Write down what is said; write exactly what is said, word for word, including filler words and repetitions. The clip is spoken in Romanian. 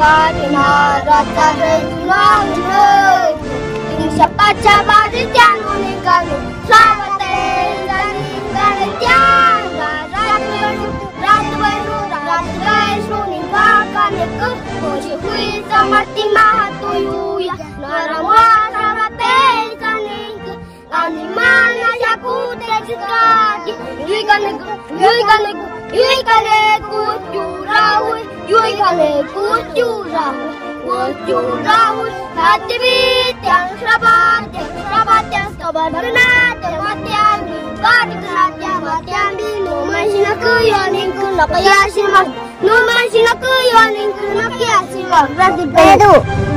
Nu mai și la că eu am încânat piații, mă, vreau de pe